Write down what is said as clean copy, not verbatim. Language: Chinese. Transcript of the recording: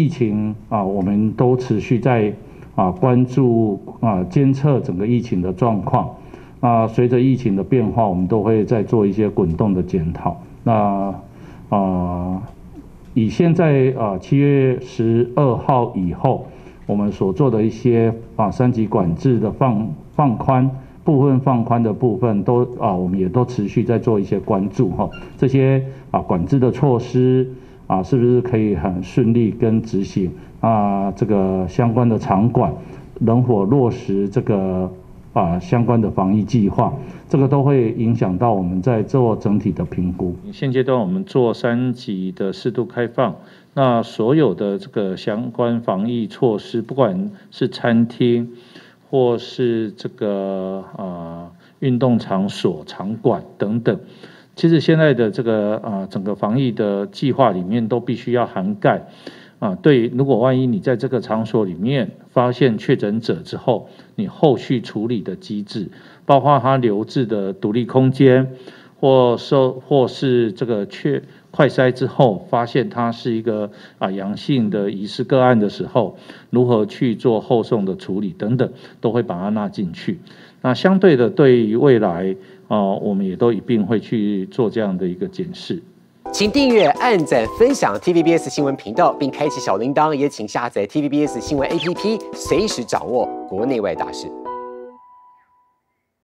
疫情啊，我们都持续在关注监测整个疫情的状况。那随着疫情的变化，我们都会再做一些滚动的检讨。那以现在7月12号以后，我们所做的一些三级管制的放宽。 部分放宽的部分都我们也都持续在做一些关注哈，这些管制的措施是不是可以很顺利跟执行这个相关的场馆能否落实这个相关的防疫计划，这个都会影响到我们在做整体的评估。现阶段我们做3级的适度开放，那所有的这个相关防疫措施，不管是餐厅。 或是这个运动场所、场馆等等，其实现在的这个整个防疫的计划里面都必须要涵盖对，如果万一你在这个场所里面发现确诊者之后，你后续处理的机制，包括他留置的独立空间，或是这个快筛之后发现它是一个阳性的疑似个案的时候，如何去做后送的处理等等，都会把它纳进去。那相对的，对于未来我们也都一并会去做这样的一个检视。请订阅、按赞、分享 TVBS 新闻频道，并开启小铃铛，也请下载 TVBS 新闻 APP， 随时掌握国内外大事。